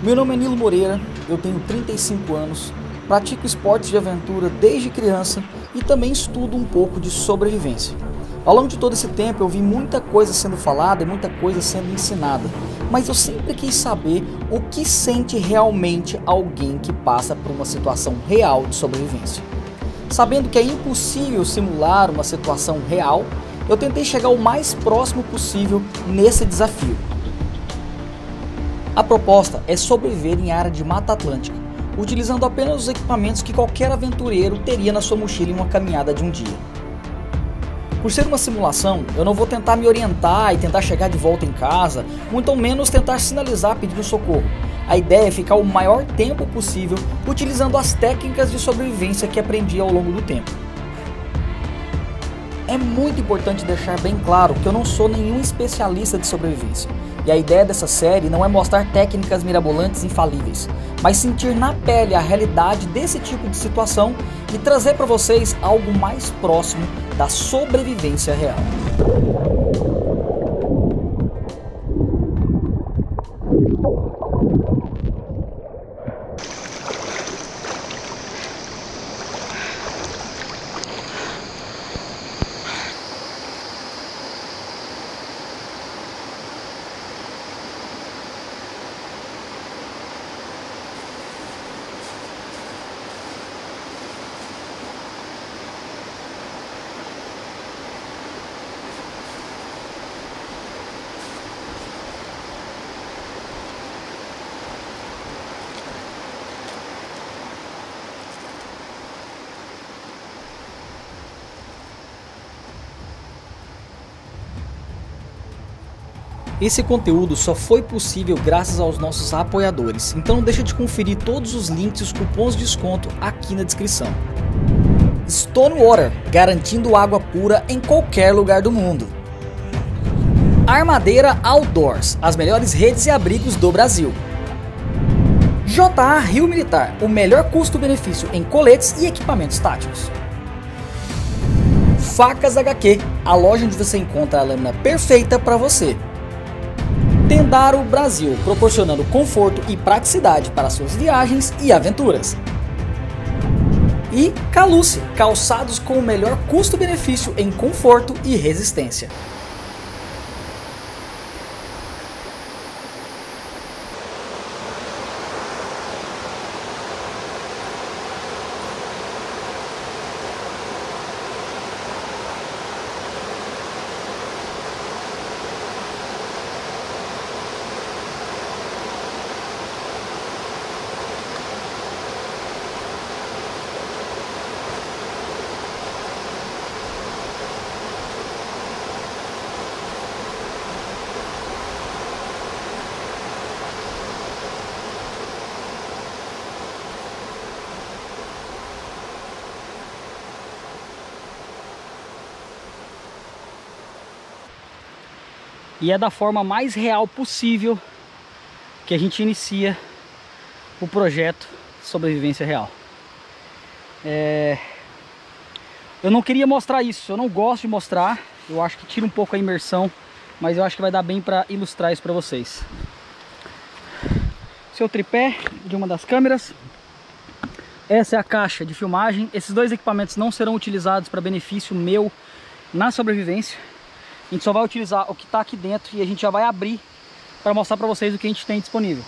Meu nome é Nilo Moreira, eu tenho 35 anos, pratico esportes de aventura desde criança e também estudo um pouco de sobrevivência. Ao longo de todo esse tempo eu vi muita coisa sendo falada e muita coisa sendo ensinada, mas eu sempre quis saber o que sente realmente alguém que passa por uma situação real de sobrevivência. Sabendo que é impossível simular uma situação real, eu tentei chegar o mais próximo possível nesse desafio. A proposta é sobreviver em área de Mata Atlântica, utilizando apenas os equipamentos que qualquer aventureiro teria na sua mochila em uma caminhada de um dia. Por ser uma simulação, eu não vou tentar me orientar e tentar chegar de volta em casa, muito menos tentar sinalizar pedindo socorro. A ideia é ficar o maior tempo possível utilizando as técnicas de sobrevivência que aprendi ao longo do tempo. É muito importante deixar bem claro que eu não sou nenhum especialista de sobrevivência. E a ideia dessa série não é mostrar técnicas mirabolantes infalíveis, mas sentir na pele a realidade desse tipo de situação e trazer para vocês algo mais próximo da sobrevivência real. Esse conteúdo só foi possível graças aos nossos apoiadores, então não deixa de conferir todos os links e os cupons de desconto aqui na descrição. Stonewater, garantindo água pura em qualquer lugar do mundo. Armadeira Outdoors, as melhores redes e abrigos do Brasil. JA Rio Militar, o melhor custo-benefício em coletes e equipamentos táticos. Facas HQ, a loja onde você encontra a lâmina perfeita para você. Tendaro Brasil, proporcionando conforto e praticidade para suas viagens e aventuras. E Kallucci, calçados com o melhor custo-benefício em conforto e resistência. E é da forma mais real possível que a gente inicia o projeto Sobrevivência Real. Eu não queria mostrar isso, eu não gosto de mostrar, eu acho que tira um pouco a imersão, mas eu acho que vai dar bem para ilustrar isso para vocês. Seu tripé de uma das câmeras. Essa é a caixa de filmagem. Esses dois equipamentos não serão utilizados para benefício meu na sobrevivência. A gente só vai utilizar o que está aqui dentro e a gente já vai abrir para mostrar para vocês o que a gente tem disponível.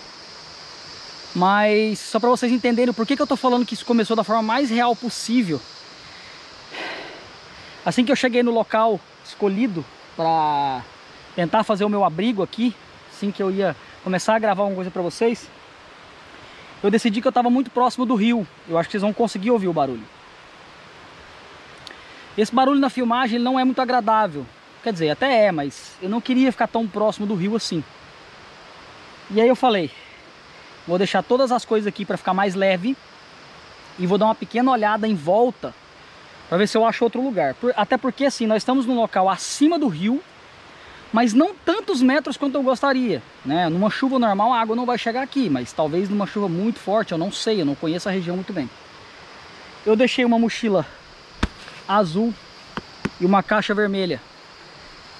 Mas só para vocês entenderem por que eu estou falando que isso começou da forma mais real possível. Assim que eu cheguei no local escolhido para tentar fazer o meu abrigo aqui, assim que eu ia começar a gravar alguma coisa para vocês, eu decidi que eu estava muito próximo do rio. Eu acho que vocês vão conseguir ouvir o barulho. Esse barulho na filmagem não é muito agradável. Quer dizer, até é, mas eu não queria ficar tão próximo do rio assim. E aí eu falei, vou deixar todas as coisas aqui para ficar mais leve e vou dar uma pequena olhada em volta para ver se eu acho outro lugar. Até porque assim, nós estamos num local acima do rio, mas não tantos metros quanto eu gostaria, né? Numa chuva normal a água não vai chegar aqui, mas talvez numa chuva muito forte, eu não sei, eu não conheço a região muito bem. Eu deixei uma mochila azul e uma caixa vermelha.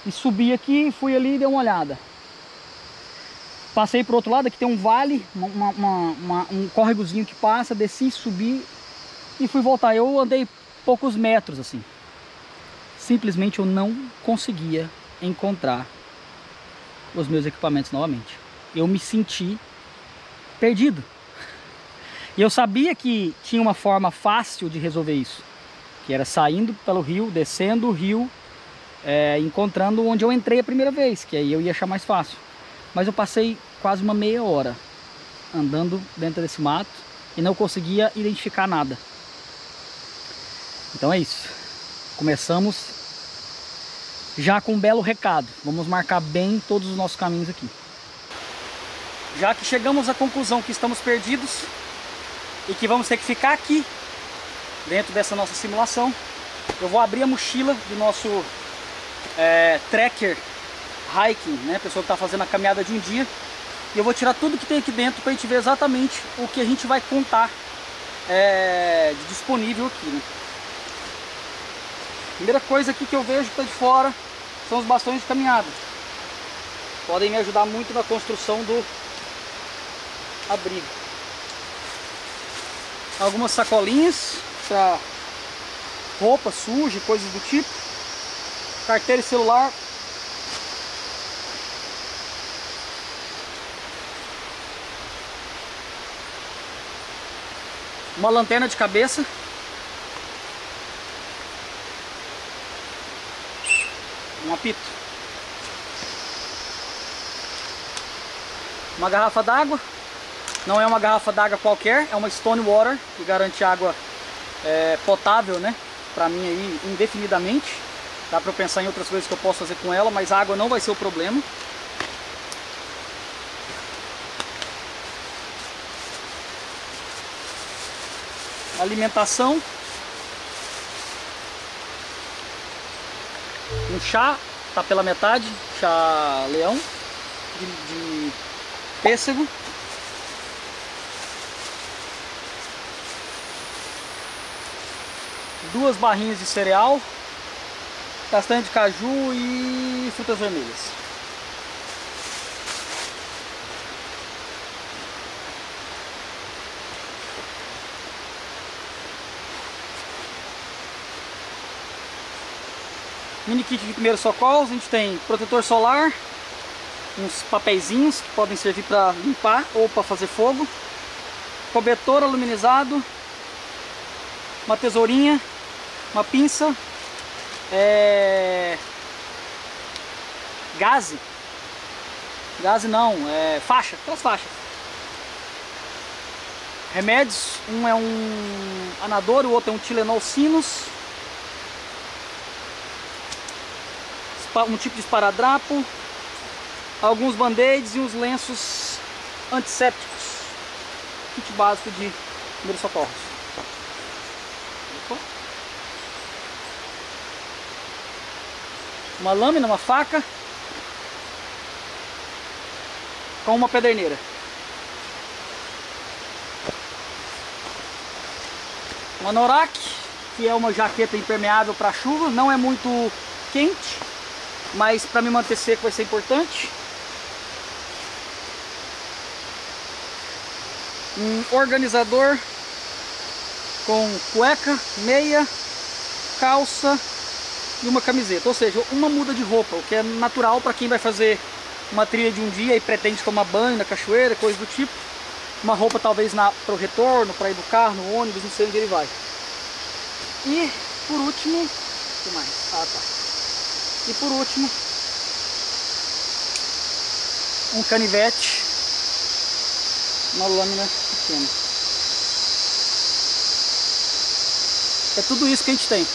E subi aqui, fui ali e dei uma olhada. Passei pro outro lado, aqui tem um vale, um córregozinho que passa, desci, subi e fui voltar. Eu andei poucos metros assim. Simplesmente eu não conseguia encontrar os meus equipamentos novamente. Eu me senti perdido. E eu sabia que tinha uma forma fácil de resolver isso, que era saindo pelo rio, descendo o rio, encontrando onde eu entrei a primeira vez, que aí eu ia achar mais fácil. Mas eu passei quase uma meia hora andando dentro desse mato e não conseguia identificar nada. Então é isso. Começamos já com um belo recado. Vamos marcar bem todos os nossos caminhos aqui. Já que chegamos à conclusão que estamos perdidos e que vamos ter que ficar aqui dentro dessa nossa simulação, eu vou abrir a mochila do nosso trekker hiking, né? A pessoa que está fazendo a caminhada de um dia, e eu vou tirar tudo que tem aqui dentro para a gente ver exatamente o que a gente vai contar de disponível aqui, né? Primeira coisa aqui que eu vejo que está de fora são os bastões de caminhada. Podem me ajudar muito na construção do abrigo. Algumas sacolinhas para roupa suja, coisas do tipo. Carteira e celular. Uma lanterna de cabeça. Um apito. Uma garrafa d'água. Não é uma garrafa d'água qualquer, é uma Stonewater, que garante água potável, né? Pra mim aí, indefinidamente. Dá pra eu pensar em outras coisas que eu posso fazer com ela, mas a água não vai ser o problema. Alimentação. Um chá, tá pela metade, chá leão, de pêssego. Duas barrinhas de cereal, castanha de caju e frutas vermelhas. Mini kit de primeiros socorros, a gente tem protetor solar, uns papeizinhos que podem servir para limpar ou para fazer fogo, cobertor aluminizado, uma tesourinha, uma pinça, faixa, aquelas faixas. Remédios, um é um anador, o outro é um Tilenol Sinus, um tipo de esparadrapo, alguns band-aids e uns lenços antissépticos. Kit básico de primeiros socorros. Uma lâmina, uma faca com uma pederneira. Uma anorak, que é uma jaqueta impermeável para chuva, não é muito quente, mas para me manter seco vai ser importante. Um organizador com cueca, meia, calça e uma camiseta, ou seja, uma muda de roupa, o que é natural para quem vai fazer uma trilha de um dia e pretende tomar banho na cachoeira, coisa do tipo. Uma roupa talvez para o retorno, para ir no carro, no ônibus, não sei onde ele vai. E por último, o que mais? Ah, tá. E por último, um canivete, uma lâmina pequena. É tudo isso que a gente tem.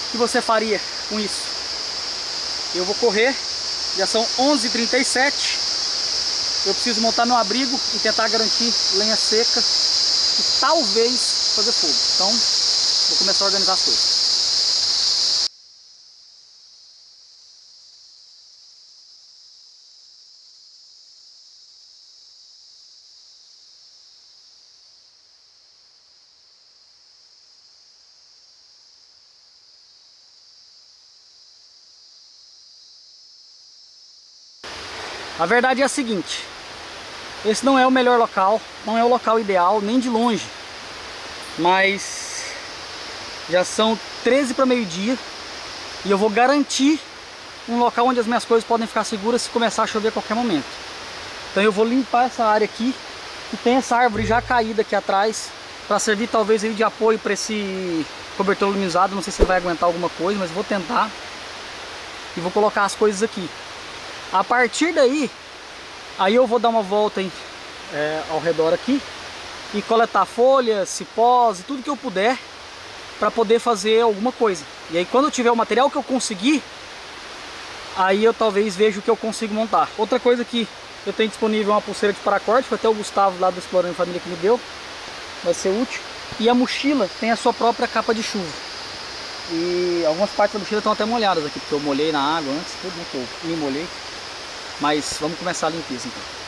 O que você faria com isso? Eu vou correr, já são 11h37, eu preciso montar meu abrigo e tentar garantir lenha seca e talvez fazer fogo. Então, vou começar a organizar as coisas. A verdade é a seguinte: esse não é o melhor local, não é o local ideal, nem de longe. Mas já são 13 para meio-dia e eu vou garantir um local onde as minhas coisas podem ficar seguras se começar a chover a qualquer momento. Então eu vou limpar essa área aqui, que tem essa árvore já caída aqui atrás, para servir talvez aí de apoio para esse cobertor aluminizado. Não sei se vai aguentar alguma coisa, mas vou tentar. E vou colocar as coisas aqui. A partir daí, aí eu vou dar uma volta aí, ao redor aqui, e coletar folhas, cipós e tudo que eu puder para poder fazer alguma coisa. E aí quando eu tiver o material que eu conseguir, aí eu talvez veja o que eu consigo montar. Outra coisa que eu tenho disponível é uma pulseira de paracorte, foi até o Gustavo lá do Explorando Família que me deu, vai ser útil. E a mochila tem a sua própria capa de chuva. E algumas partes da mochila estão até molhadas aqui, porque eu molhei na água antes, tudo, né, que eu me molhei. Mas vamos começar a limpeza então.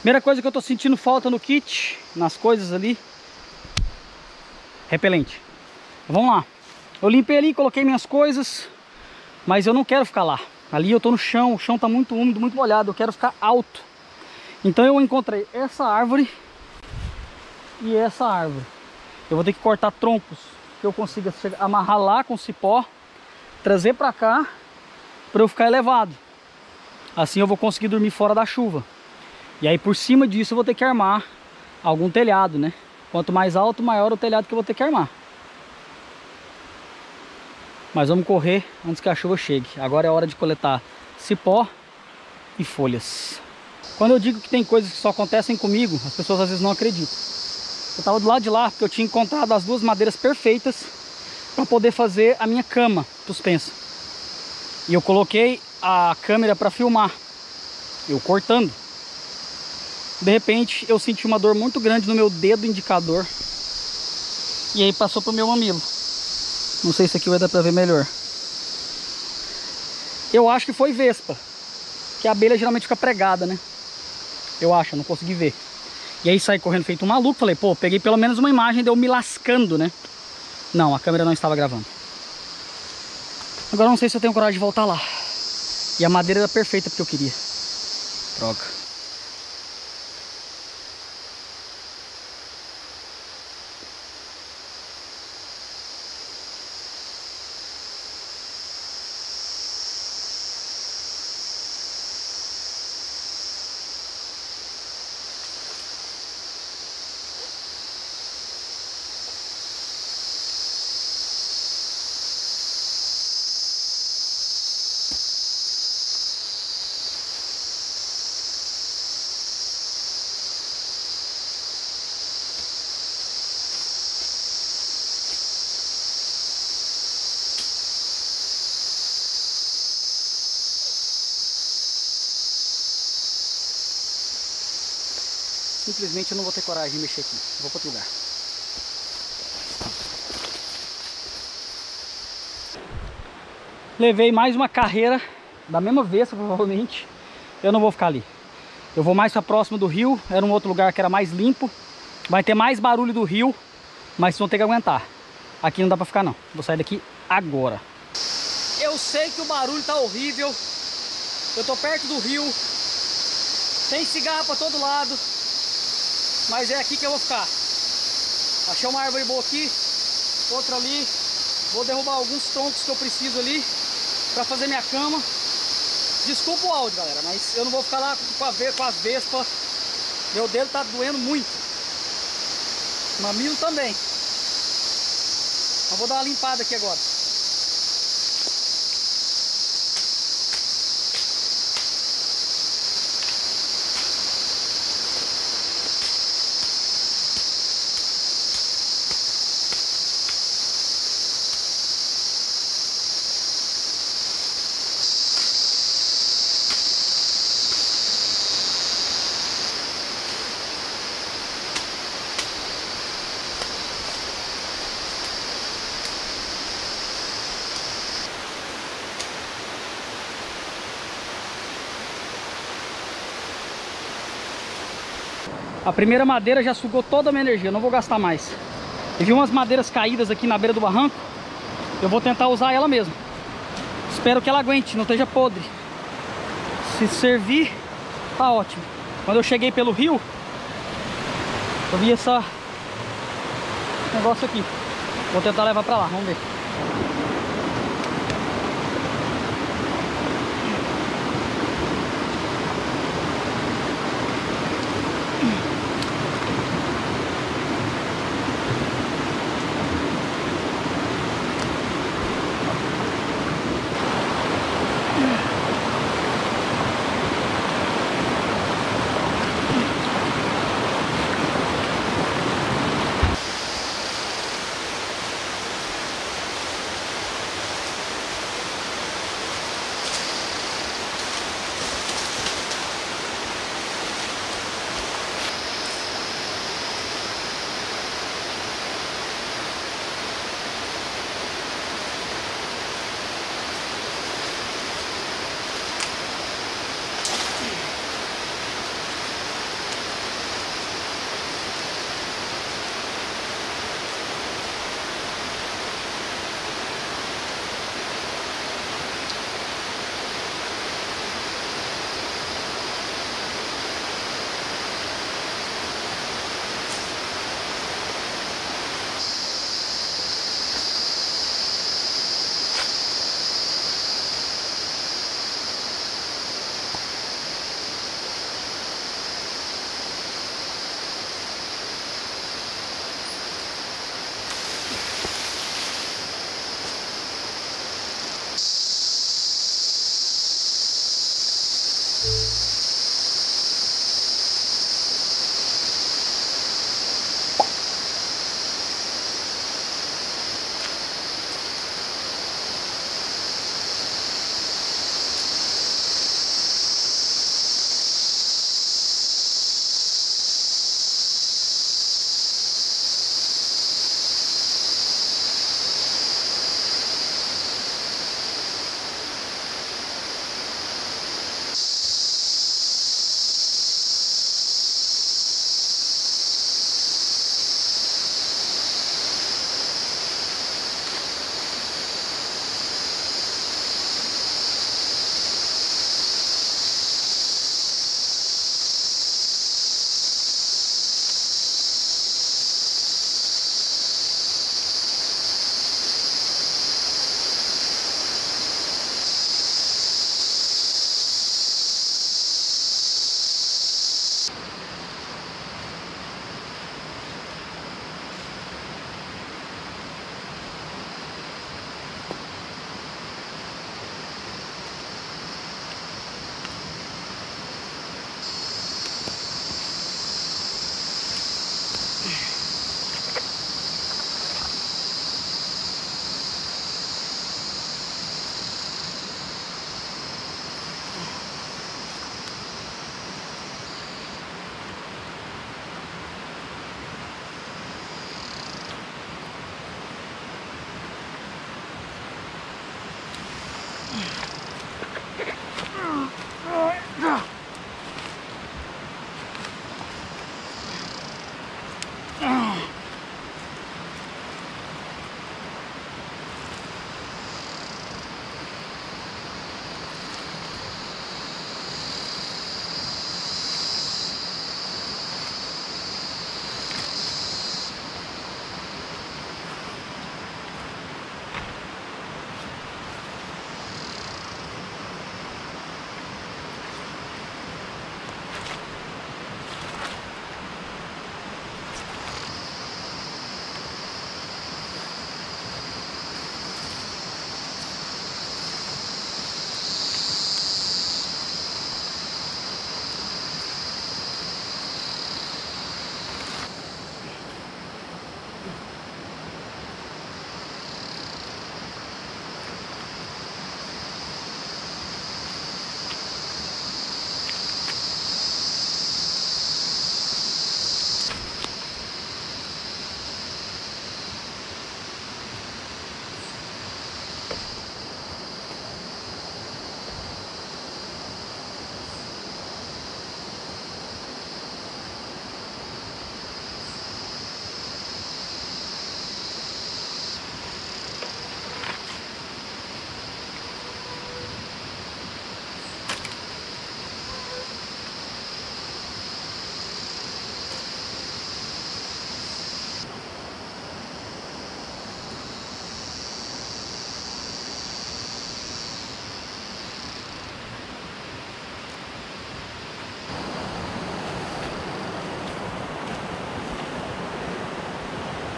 Primeira coisa que eu tô sentindo falta no kit, nas coisas ali, repelente. Vamos lá. Eu limpei ali, coloquei minhas coisas, mas eu não quero ficar lá. Ali eu tô no chão, o chão tá muito úmido, muito molhado, eu quero ficar alto. Então eu encontrei essa árvore e essa árvore. Eu vou ter que cortar troncos que eu consiga amarrar lá com cipó, trazer pra cá, pra eu ficar elevado. Assim eu vou conseguir dormir fora da chuva. E aí por cima disso eu vou ter que armar algum telhado, né? Quanto mais alto, maior o telhado que eu vou ter que armar. Mas vamos correr antes que a chuva chegue. Agora é hora de coletar cipó e folhas. Quando eu digo que tem coisas que só acontecem comigo, as pessoas às vezes não acreditam. Eu estava do lado de lá porque eu tinha encontrado as duas madeiras perfeitas para poder fazer a minha cama suspensa. E eu coloquei a câmera para filmar, eu cortando. De repente eu senti uma dor muito grande no meu dedo indicador. E aí passou pro meu mamilo. Não sei se aqui vai dar pra ver melhor. Eu acho que foi vespa, que a abelha geralmente fica pregada, né? Eu acho, eu não consegui ver. E aí saí correndo feito um maluco. Falei, pô, peguei pelo menos uma imagem de eu me lascando, né? Não, a câmera não estava gravando. Agora não sei se eu tenho coragem de voltar lá. E a madeira era perfeita porque eu queria. Droga. Simplesmente eu não vou ter coragem de mexer aqui. Vou para outro lugar. Levei mais uma carreira, da mesma vez, provavelmente. Eu não vou ficar ali. Eu vou mais para próximo do rio. Era um outro lugar que era mais limpo. Vai ter mais barulho do rio, mas vocês vão ter que aguentar. Aqui não dá para ficar não. Vou sair daqui agora. Eu sei que o barulho tá horrível. Eu tô perto do rio. Tem cigarro para todo lado. Mas é aqui que eu vou ficar. Achei uma árvore boa aqui, outra ali. Vou derrubar alguns troncos que eu preciso ali para fazer minha cama. Desculpa o áudio, galera, mas eu não vou ficar lá com as vespas Meu dedo tá doendo muito. Mamilo também. Eu vou dar uma limpada aqui agora. A primeira madeira já sugou toda a minha energia, não vou gastar mais. E vi umas madeiras caídas aqui na beira do barranco, eu vou tentar usar ela mesmo. Espero que ela aguente, não esteja podre. Se servir, tá ótimo. Quando eu cheguei pelo rio, eu vi esse negócio aqui. Vou tentar levar pra lá, vamos ver.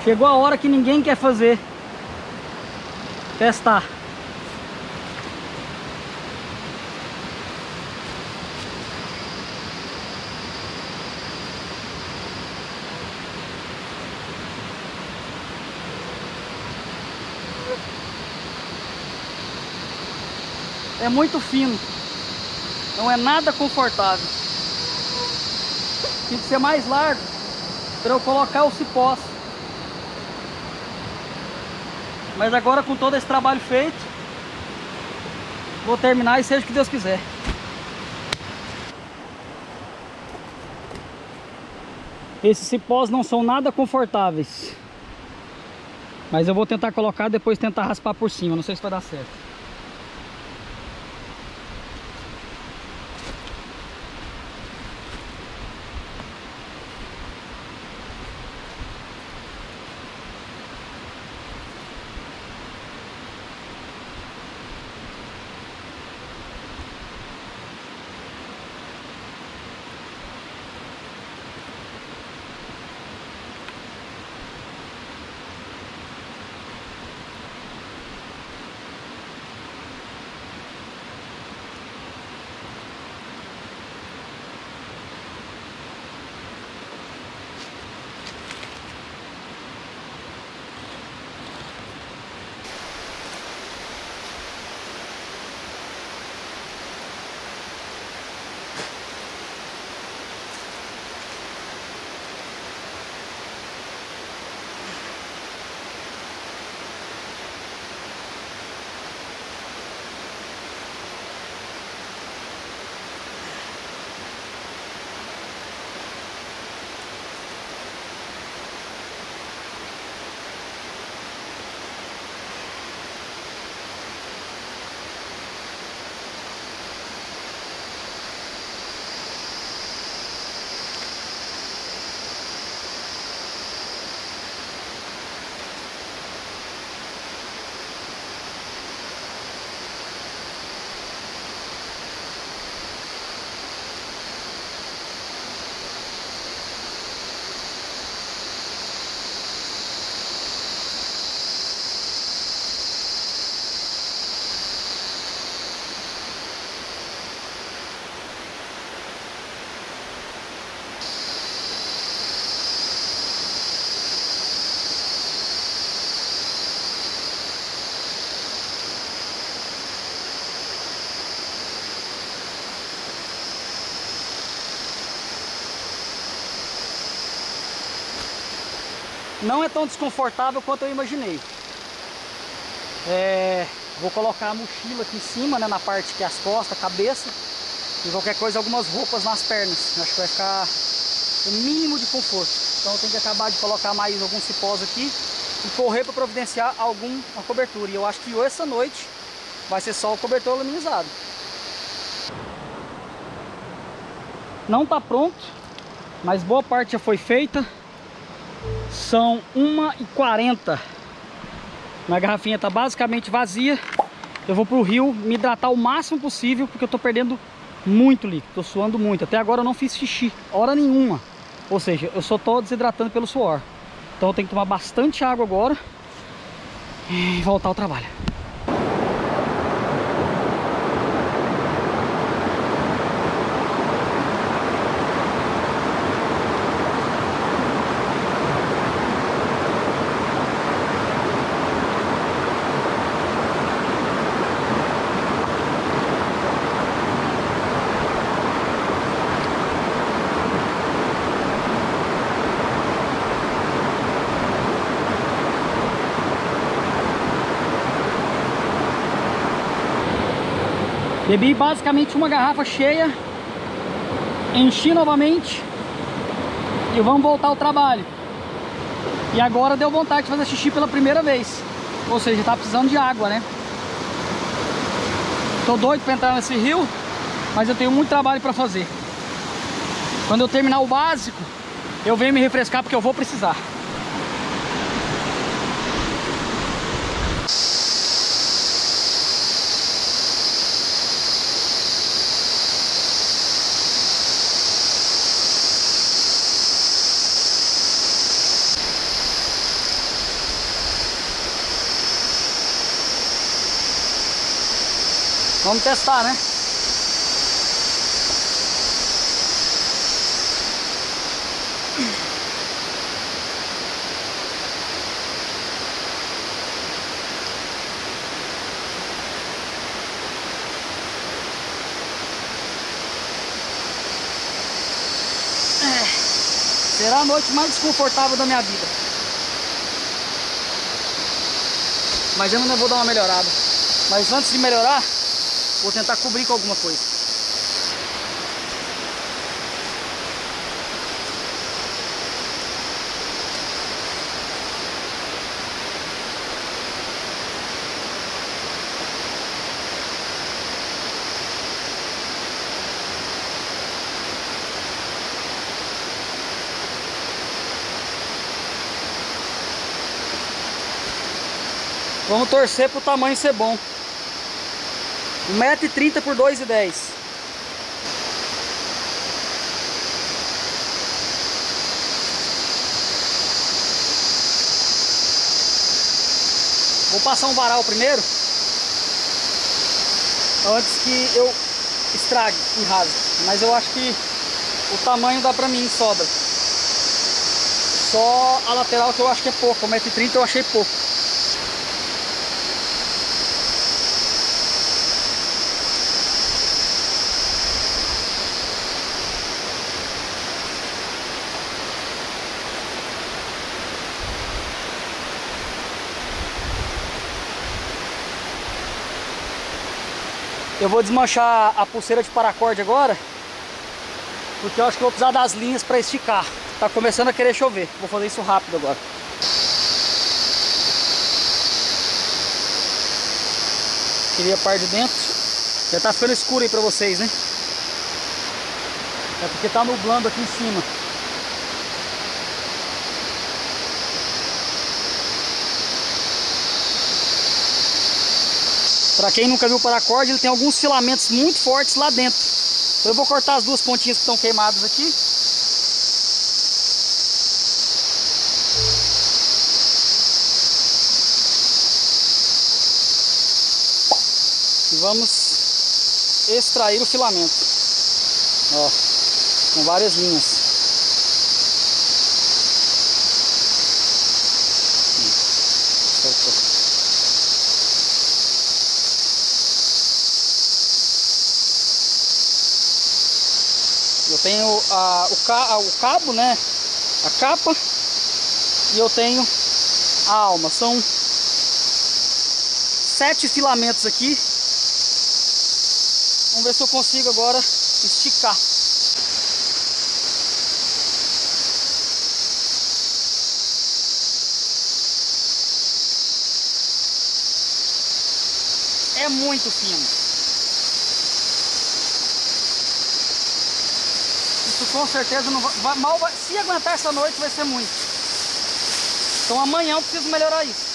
Chegou a hora que ninguém quer fazer. Testar. É muito fino, não é nada confortável. Tem que ser mais largo para eu colocar os cipós. Mas agora, com todo esse trabalho feito, vou terminar e seja o que Deus quiser. Esses cipós não são nada confortáveis, mas eu vou tentar colocar, depois tentar raspar por cima. Não sei se vai dar certo. Não é tão desconfortável quanto eu imaginei. Vou colocar a mochila aqui em cima, né, na parte que é as costas, a cabeça, e qualquer coisa, algumas roupas nas pernas. Acho que vai ficar o mínimo de conforto. Então eu tenho que acabar de colocar mais alguns cipós aqui e correr para providenciar alguma cobertura. E eu acho que hoje, essa noite, vai ser só o cobertor aluminizado. Não está pronto, mas boa parte já foi feita. São 1h40. Minha garrafinha tá basicamente vazia. Eu vou pro rio me hidratar o máximo possível, porque eu tô perdendo muito líquido, tô suando muito. Até agora eu não fiz xixi, hora nenhuma. Ou seja, eu só tô desidratando pelo suor. Então eu tenho que tomar bastante água agora e voltar ao trabalho. Bebi basicamente uma garrafa cheia, enchi novamente e vamos voltar ao trabalho. E agora deu vontade de fazer xixi pela primeira vez, ou seja, tá precisando de água, né? Tô doido pra entrar nesse rio, mas eu tenho muito trabalho pra fazer. Quando eu terminar o básico, eu venho me refrescar, porque eu vou precisar. Vamos testar, né? Será a noite mais desconfortável da minha vida. Mas eu ainda vou dar uma melhorada. Mas antes de melhorar, vou tentar cobrir com alguma coisa. Vamos torcer pro tamanho ser bom. 1,30 m por 2,10 m. Vou passar um varal primeiro, antes que eu estrague e rasgue. Mas eu acho que o tamanho dá pra mim, sobra. Só a lateral que eu acho que é pouco. 1,30 m eu achei pouco. Eu vou desmanchar a pulseira de paracorde agora, porque eu acho que eu vou precisar das linhas para esticar. Tá começando a querer chover, vou fazer isso rápido agora. Tirei a parte de dentro. Já tá ficando escuro aí para vocês, né? É porque tá nublando aqui em cima. Pra quem nunca viu o paracorde, ele tem alguns filamentos muito fortes lá dentro. Então eu vou cortar as duas pontinhas que estão queimadas aqui. E vamos extrair o filamento. Ó, com várias linhas. Eu tenho o cabo, né? A capa. E eu tenho a alma. São 7 filamentos aqui. Vamos ver se eu consigo agora esticar. É muito fino. Com certeza não vai, se aguentar essa noite vai ser muito. Então amanhã eu preciso melhorar isso.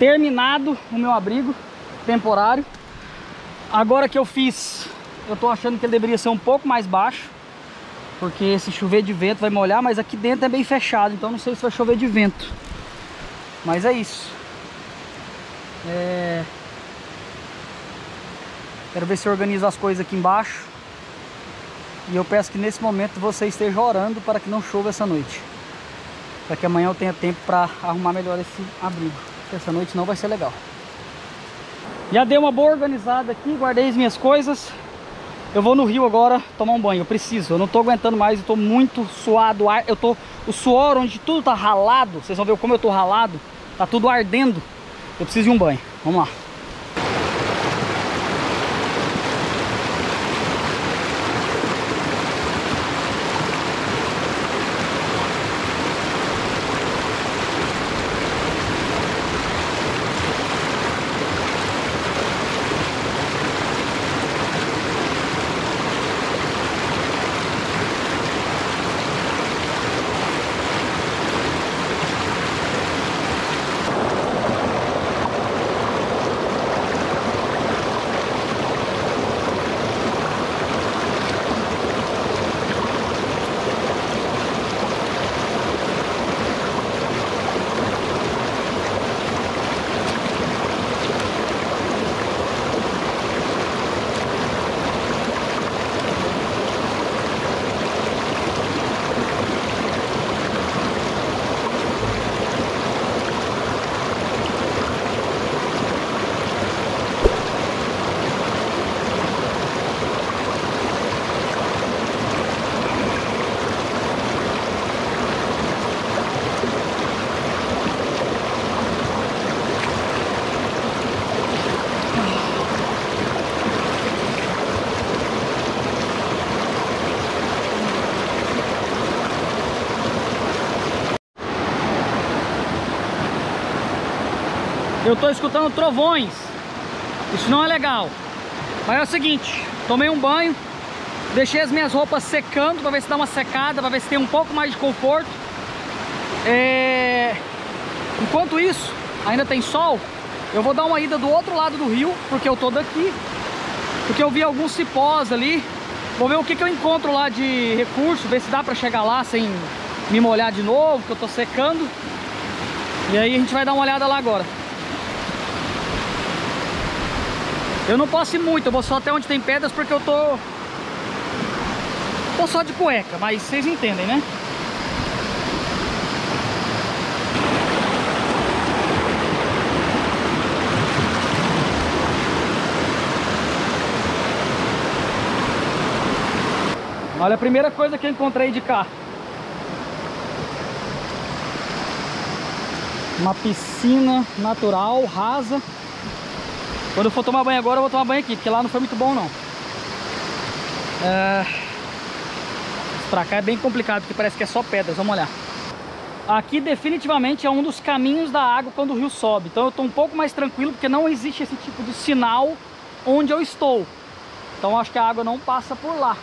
Terminado o meu abrigo temporário. Agora que eu fiz, eu tô achando que ele deveria ser um pouco mais baixo, porque esse chover de vento vai molhar, mas aqui dentro é bem fechado, então não sei se vai chover de vento. Mas é isso. Quero ver se eu organizo as coisas aqui embaixo. E eu peço que nesse momento você esteja orando para que não chova essa noite, para que amanhã eu tenha tempo para arrumar melhor esse abrigo. Essa noite não vai ser legal. Já dei uma boa organizada aqui, guardei as minhas coisas. Eu vou no rio agora tomar um banho, eu preciso. Eu não tô aguentando mais, eu tô muito suado. Eu tô, o suor onde tudo tá ralado, vocês vão ver como eu tô ralado. Tá tudo ardendo, eu preciso de um banho. Vamos lá. eu tô escutando trovões. Isso não é legal. Mas é o seguinte, tomei um banho, deixei as minhas roupas secando para ver se dá uma secada, para ver se tem um pouco mais de conforto. Enquanto isso, ainda tem sol, eu vou dar uma ida do outro lado do rio, porque eu tô daqui, porque eu vi alguns cipós ali. Vou ver o que eu encontro lá de recurso, ver se dá pra chegar lá sem me molhar de novo, que eu tô secando. E aí a gente vai dar uma olhada lá agora. Eu não posso ir muito, eu vou só até onde tem pedras, porque eu tô só de cueca, mas vocês entendem, né? Olha a primeira coisa que eu encontrei de cá. Uma piscina natural, rasa. Quando eu for tomar banho agora, eu vou tomar banho aqui, porque lá não foi muito bom, não. Pra cá é bem complicado, porque parece que é só pedras. Vamos olhar. Aqui definitivamente é um dos caminhos da água quando o rio sobe. Então eu tô um pouco mais tranquilo, porque não existe esse tipo de sinal onde eu estou. Então eu acho que a água não passa por lá.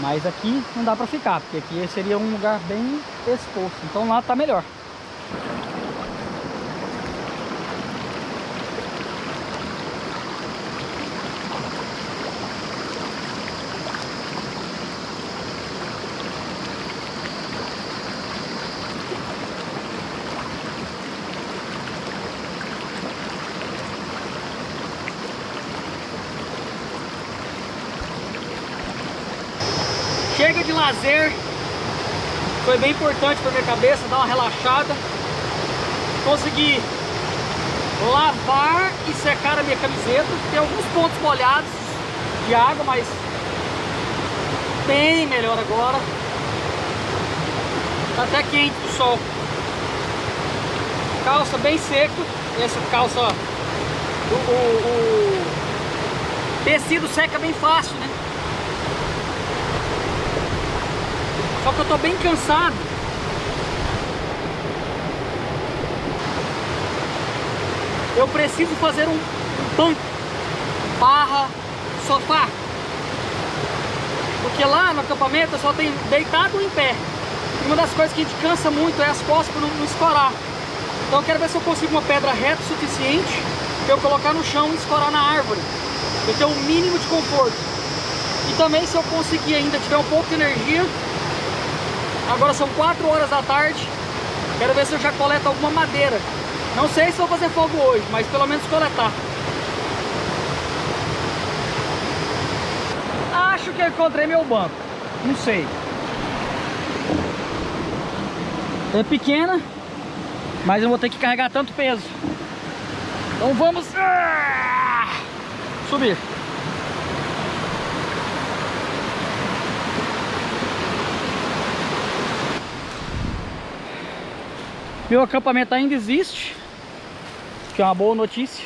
Mas aqui não dá pra ficar, porque aqui seria um lugar bem exposto. Então lá tá melhor. Chega de lazer, foi bem importante para minha cabeça, dar uma relaxada, consegui lavar e secar a minha camiseta, tem alguns pontos molhados de água, mas bem melhor agora, tá até quente do sol, calça bem seco, essa calça, o tecido seca bem fácil, né? Só que eu tô bem cansado. Eu preciso fazer um banco barra sofá, porque lá no acampamento eu só tenho deitado em pé. E uma das coisas que a gente cansa muito é as costas para não escorar. Então eu quero ver se eu consigo uma pedra reta o suficiente para eu colocar no chão e escorar na árvore. Eu tenho o mínimo de conforto. E também se eu conseguir ainda, tiver um pouco de energia. Agora são 4 horas da tarde, quero ver se eu já coleto alguma madeira. Não sei se vou fazer fogo hoje, mas pelo menos coletar. Acho que eu encontrei meu banco, não sei. É pequena, mas eu vou ter que carregar tanto peso. Então vamos subir. Meu acampamento ainda existe, que é uma boa notícia.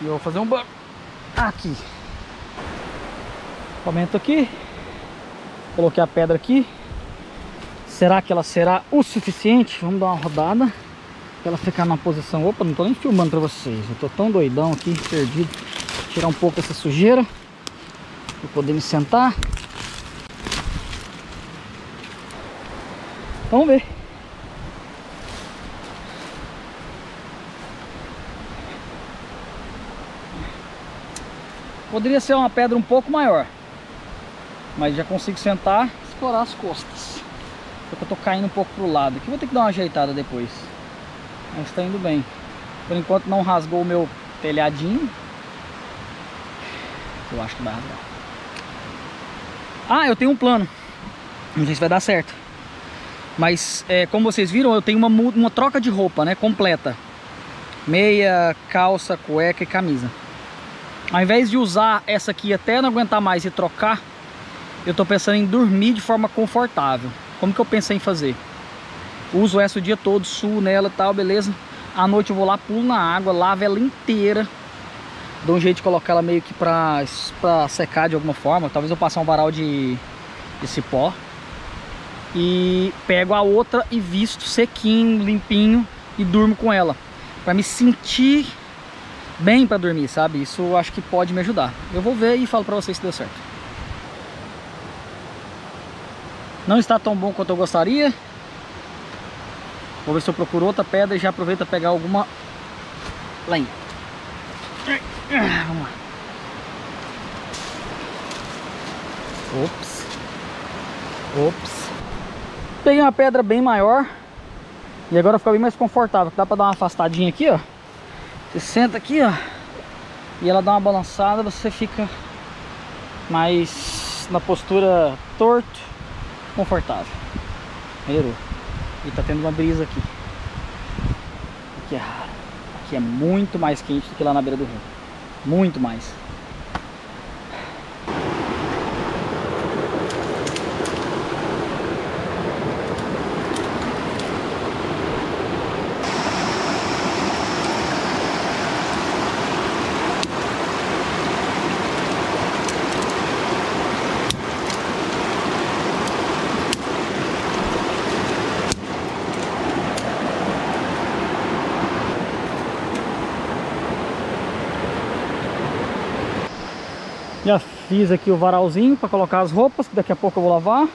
E eu vou fazer um banco aqui. Acampamento aqui. Coloquei a pedra aqui. Será que ela será o suficiente? Vamos dar uma rodada para ela ficar numa posição. Opa, não tô nem filmando para vocês. Eu tô tão doidão aqui, perdido. Vou tirar um pouco essa sujeira. Vou poder me sentar. Vamos ver. Poderia ser uma pedra um pouco maior, mas já consigo sentar e explorar as costas. Porque eu tô caindo um pouco pro lado aqui. Vou ter que dar uma ajeitada depois. Mas tá indo bem. Por enquanto não rasgou o meu telhadinho. Eu acho que vai rasgar. Ah, eu tenho um plano. Não sei se vai dar certo. Mas, como vocês viram, eu tenho uma troca de roupa, né? Completa. Meia, calça, cueca e camisa. Ao invés de usar essa aqui até não aguentar mais e trocar, eu tô pensando em dormir de forma confortável. Como que eu pensei em fazer? Uso essa o dia todo, suo nela e tal, beleza? À noite eu vou lá, pulo na água, lavo ela inteira. dou um jeito de colocar ela meio que pra secar de alguma forma. Talvez eu passar um varal de cipó. E pego a outra e visto sequinho, limpinho e durmo com ela. Pra me sentir bem pra dormir, sabe? Isso eu acho que pode me ajudar. Eu vou ver e falo pra vocês se deu certo. Não está tão bom quanto eu gostaria. Vou ver se eu procuro outra pedra e já aproveito a pegar alguma lenha. Vamos lá. Ops. Ops. Peguei uma pedra bem maior. E agora fica bem mais confortável. Dá pra dar uma afastadinha aqui, ó. Você senta aqui, ó. E ela dá uma balançada. Você fica mais na postura torto, confortável. Melhorou. E tá tendo uma brisa aqui. Aqui é raro. Aqui é muito mais quente do que lá na beira do rio. Muito mais. Já fiz aqui o varalzinho para colocar as roupas, que daqui a pouco eu vou lavar.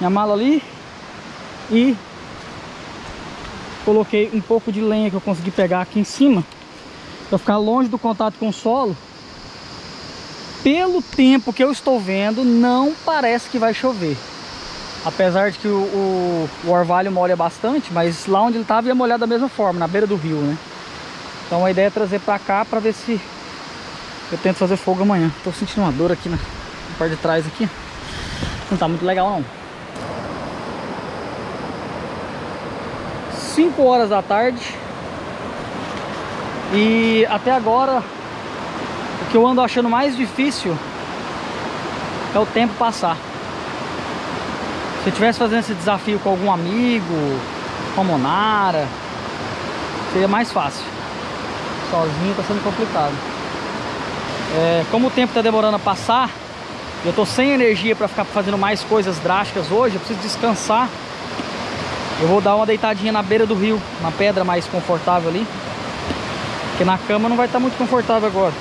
Minha mala ali. E coloquei um pouco de lenha que eu consegui pegar aqui em cima, para ficar longe do contato com o solo. Pelo tempo que eu estou vendo, não parece que vai chover. Apesar de que o orvalho molha bastante, mas lá onde ele estava ia molhar da mesma forma, na beira do rio, né? Então a ideia é trazer para cá para ver se... eu tento fazer fogo amanhã. Tô sentindo uma dor aqui na parte de trás aqui. Não tá muito legal não. 5 horas da tarde. E até agora o que eu ando achando mais difícil é o tempo passar. Se eu estivesse fazendo esse desafio com algum amigo, com a Monara, seria mais fácil. Sozinho tá sendo complicado. Como o tempo está demorando a passar, eu estou sem energia para ficar fazendo mais coisas drásticas hoje. Eu preciso descansar. Eu vou dar uma deitadinha na beira do rio, na pedra mais confortável ali, porque na cama não vai estar muito confortável agora.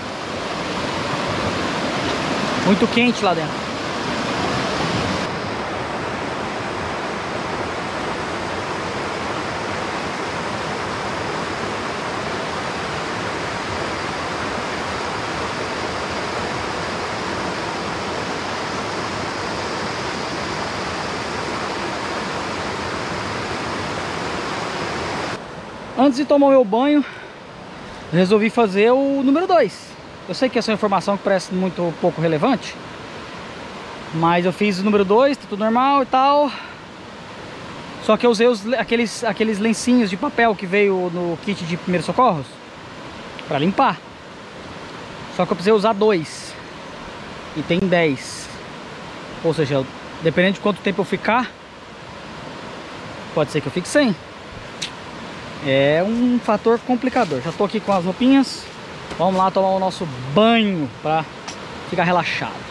Muito quente lá dentro. Antes de tomar o meu banho, resolvi fazer o número 2. Eu sei que essa é uma informação que parece muito pouco relevante, mas eu fiz o número 2, tá tudo normal e tal. Só que eu usei aqueles lencinhos de papel que veio no kit de primeiros socorros pra limpar. Só que eu precisei usar 2. E tem 10. Ou seja, dependendo de quanto tempo eu ficar, pode ser que eu fique sem. É um fator complicador. Já estou aqui com as roupinhas. Vamos lá tomar o nosso banho para ficar relaxado.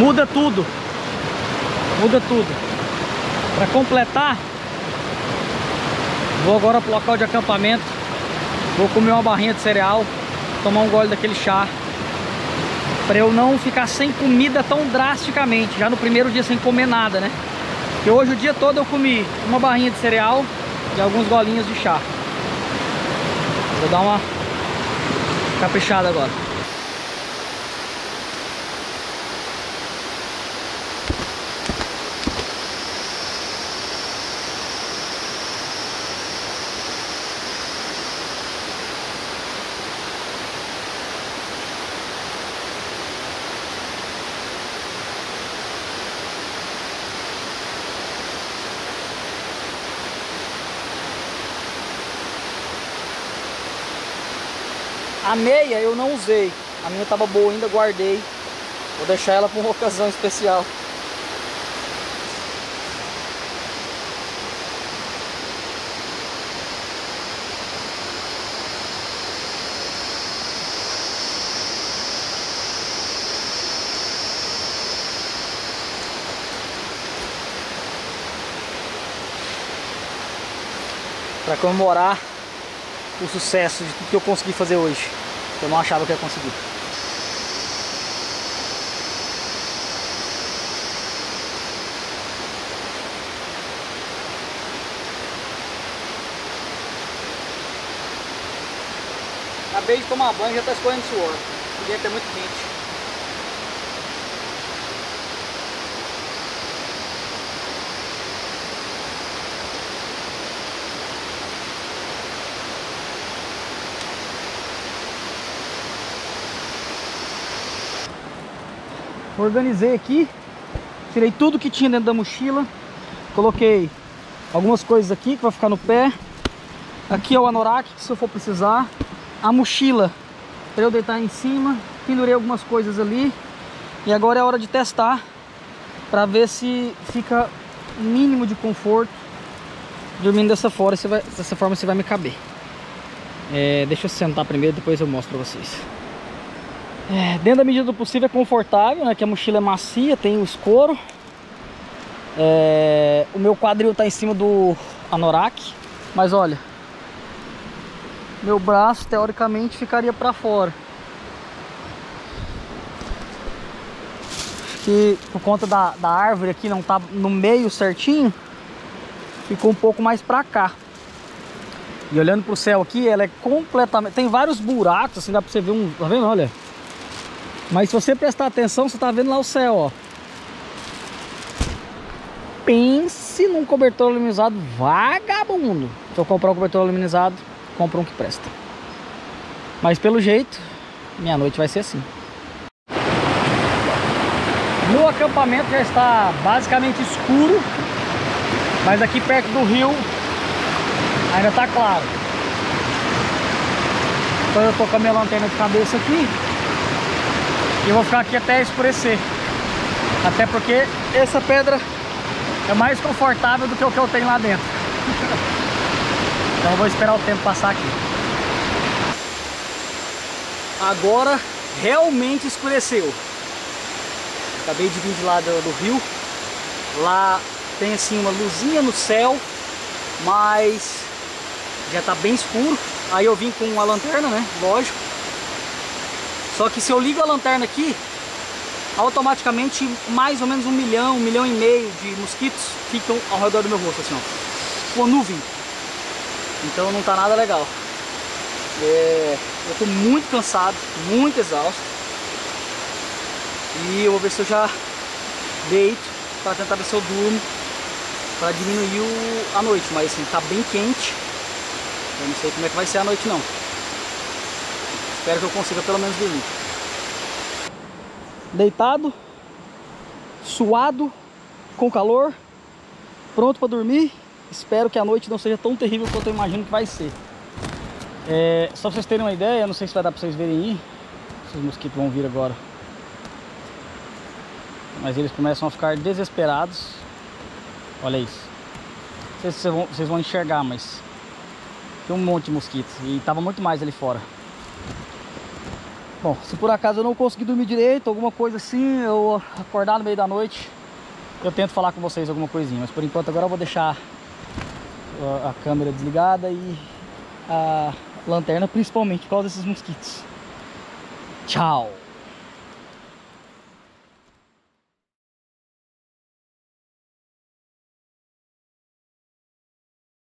muda tudo. Muda tudo. Para completar, vou agora pro local de acampamento. Vou comer uma barrinha de cereal, tomar um gole daquele chá, para eu não ficar sem comida tão drasticamente, já no primeiro dia sem comer nada, né? Porque hoje o dia todo eu comi uma barrinha de cereal e alguns golinhos de chá. Vou dar uma caprichada agora. A meia eu não usei, a minha tava boa ainda, guardei. Vou deixar ela para uma ocasião especial. Para comemorar o sucesso de tudo que eu consegui fazer hoje. Eu não achava que ia conseguir. Acabei de tomar banho e já está escorrendo suor. O dia está muito quente. Organizei aqui, tirei tudo que tinha dentro da mochila, coloquei algumas coisas aqui que vai ficar no pé. Aqui é o anorak, que se eu for precisar. A mochila para eu deitar em cima, pendurei algumas coisas ali. E agora é hora de testar para ver se fica o mínimo de conforto dormindo dessa forma, se vai me caber. Deixa eu sentar primeiro, depois eu mostro para vocês. Dentro da medida do possível é confortável, né? Que a mochila é macia, tem o escoro. O meu quadril tá em cima do anorak, mas olha, meu braço teoricamente ficaria para fora. E por conta da árvore aqui não tá no meio certinho, ficou um pouco mais para cá. E olhando pro céu aqui, ela é completamente... Tem vários buracos, assim, dá para você ver um... Tá vendo? Olha... Mas se você prestar atenção, você tá vendo lá o céu, ó. Pense num cobertor aluminizado vagabundo. Se eu comprar um cobertor aluminizado, compra um que presta. Mas pelo jeito, minha noite vai ser assim. No acampamento já está basicamente escuro, mas aqui perto do rio ainda tá claro. Então eu tô com a minha lanterna de cabeça aqui. E vou ficar aqui até escurecer. Até porque essa pedra é mais confortável do que o que eu tenho lá dentro. Então eu vou esperar o tempo passar aqui. Agora realmente escureceu. Acabei de vir de lá do rio. Lá tem assim uma luzinha no céu, mas já tá bem escuro. Aí eu vim com a lanterna, né? Lógico. Só que se eu ligo a lanterna aqui, automaticamente mais ou menos 1 milhão, 1,5 milhão de mosquitos ficam ao redor do meu rosto, assim, ó. Uma nuvem. Então não tá nada legal. Eu tô muito cansado, muito exausto. E eu vou ver se eu já deito pra tentar ver se eu durmo, pra diminuir a noite. Mas assim, tá bem quente. Eu não sei como é que vai ser a noite, não. Espero que eu consiga pelo menos dormir. Deitado, suado, com calor, pronto para dormir. Espero que a noite não seja tão terrível quanto eu imagino que vai ser. Só pra vocês terem uma ideia, não sei se vai dar para vocês verem aí. Esses mosquitos vão vir agora. Mas eles começam a ficar desesperados. Olha isso. Não sei se vocês vão enxergar, mas tem um monte de mosquitos. E tava muito mais ali fora. Bom, se por acaso eu não conseguir dormir direito, alguma coisa assim, eu acordar no meio da noite, eu tento falar com vocês alguma coisinha. Mas por enquanto agora eu vou deixar a câmera desligada e a lanterna, principalmente por causa desses mosquitos. Tchau!